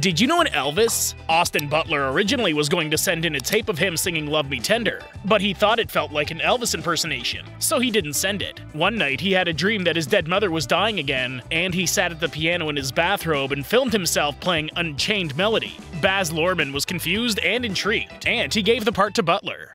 Did you know an Elvis? Austin Butler originally was going to send in a tape of him singing Love Me Tender, but he thought it felt like an Elvis impersonation, so he didn't send it. One night, he had a dream that his dead mother was dying again, and he sat at the piano in his bathrobe and filmed himself playing Unchained Melody. Baz Luhrmann was confused and intrigued, and he gave the part to Butler.